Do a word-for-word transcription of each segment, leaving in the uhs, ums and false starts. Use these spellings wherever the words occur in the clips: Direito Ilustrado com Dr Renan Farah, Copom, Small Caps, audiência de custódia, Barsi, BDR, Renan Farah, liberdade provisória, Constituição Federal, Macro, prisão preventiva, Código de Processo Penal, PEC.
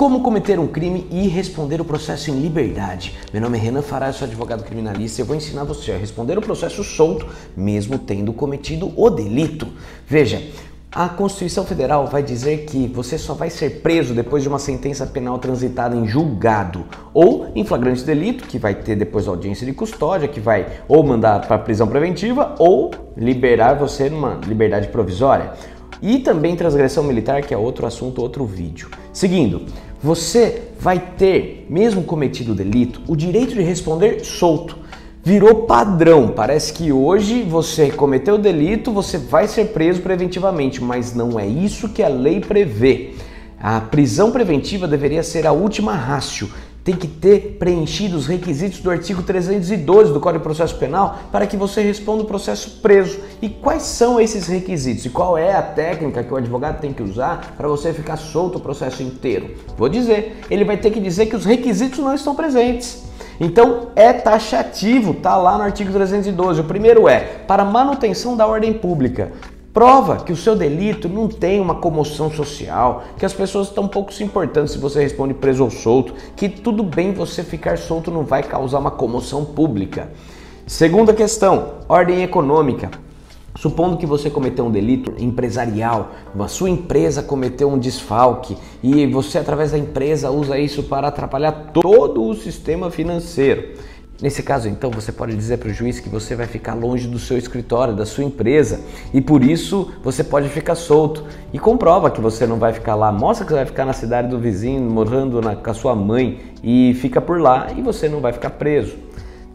Como cometer um crime e responder o processo em liberdade. Meu nome é Renan Farah, eu sou advogado criminalista e eu vou ensinar você a responder o processo solto, mesmo tendo cometido o delito. Veja, a Constituição Federal vai dizer que você só vai ser preso depois de uma sentença penal transitada em julgado ou em flagrante delito, que vai ter depois audiência de custódia, que vai ou mandar para prisão preventiva ou liberar você numa liberdade provisória. E também transgressão militar, que é outro assunto, outro vídeo. Seguindo, você vai ter, mesmo cometido o delito, o direito de responder solto. Virou padrão, parece que hoje você cometeu o delito, você vai ser preso preventivamente, mas não é isso que a lei prevê. A prisão preventiva deveria ser a última ratio. Tem que ter preenchido os requisitos do artigo trezentos e doze do Código de Processo Penal para que você responda o processo preso. E quais são esses requisitos? E qual é a técnica que o advogado tem que usar para você ficar solto o processo inteiro? Vou dizer, ele vai ter que dizer que os requisitos não estão presentes. Então é taxativo, tá lá no artigo trezentos e doze. O primeiro é, para manutenção da ordem pública. Prova que o seu delito não tem uma comoção social, que as pessoas estão pouco se importando se você responde preso ou solto, que tudo bem você ficar solto, não vai causar uma comoção pública. Segunda questão, ordem econômica. Supondo que você cometeu um delito empresarial, a sua empresa cometeu um desfalque e você, através da empresa, usa isso para atrapalhar todo o sistema financeiro. Nesse caso, então, você pode dizer para o juiz que você vai ficar longe do seu escritório, da sua empresa, e por isso você pode ficar solto. E comprova que você não vai ficar lá, mostra que você vai ficar na cidade do vizinho, morando na, com a sua mãe, e fica por lá e você não vai ficar preso.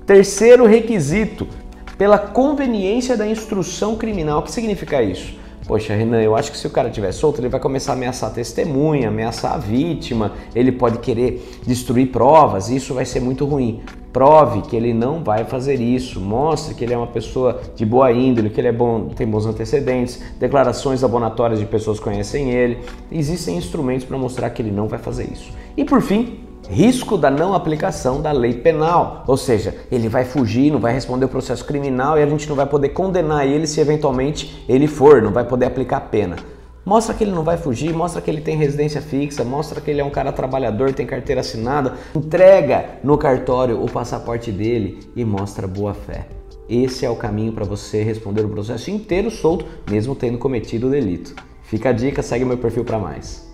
Terceiro requisito, pela conveniência da instrução criminal. O que significa isso? Poxa, Renan, eu acho que se o cara estiver solto, ele vai começar a ameaçar a testemunha, ameaçar a vítima, ele pode querer destruir provas, e isso vai ser muito ruim. Prove que ele não vai fazer isso, mostre que ele é uma pessoa de boa índole, que ele é bom, tem bons antecedentes, declarações abonatórias de pessoas que conhecem ele. Existem instrumentos para mostrar que ele não vai fazer isso. E por fim, risco da não aplicação da lei penal, ou seja, ele vai fugir, não vai responder o processo criminal e a gente não vai poder condenar ele se eventualmente ele for, não vai poder aplicar a pena. Mostra que ele não vai fugir, mostra que ele tem residência fixa, mostra que ele é um cara trabalhador, tem carteira assinada, entrega no cartório o passaporte dele e mostra boa fé. Esse é o caminho para você responder o processo inteiro solto, mesmo tendo cometido o delito. Fica a dica, segue meu perfil para mais.